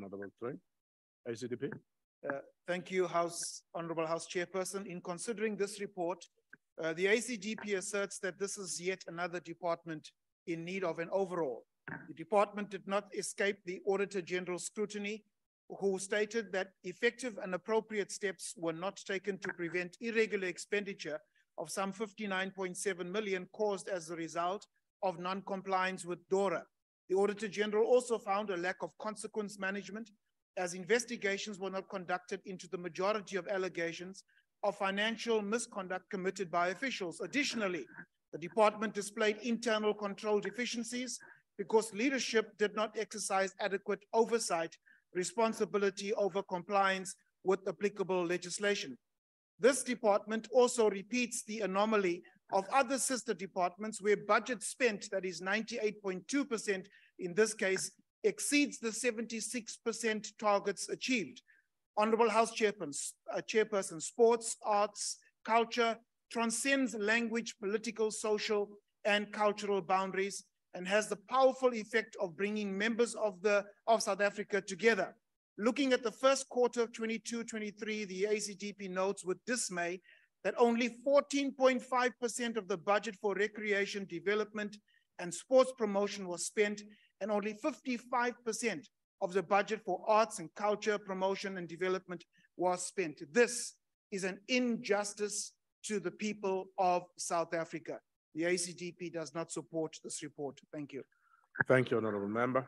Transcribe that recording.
another one, right? ACDP. Thank you, Honourable House Chairperson. In considering this report, the ACDP asserts that this is yet another department in need of an overhaul. The department did not escape the Auditor General's scrutiny, who stated that effective and appropriate steps were not taken to prevent irregular expenditure of some 59.7 million caused as a result of non-compliance with DORA. The Auditor General also found a lack of consequence management, as investigations were not conducted into the majority of allegations of financial misconduct committed by officials. Additionally, the department displayed internal control deficiencies because leadership did not exercise adequate oversight responsibility over compliance with applicable legislation. This department also repeats the anomaly of other sister departments where budget spent, that is 98.2% in this case, exceeds the 76% targets achieved. Honourable House Chairperson, sports, arts, culture transcends language, political, social, and cultural boundaries and has the powerful effect of bringing members of South Africa together. Looking at the first quarter of 22-23, the ACDP notes with dismay that only 14.5% of the budget for recreation, development, and sports promotion was spent, and only 55% of the budget for arts and culture promotion and development was spent. This is an injustice to the people of South Africa. The ACDP does not support this report. Thank you. Thank you, Honourable Member.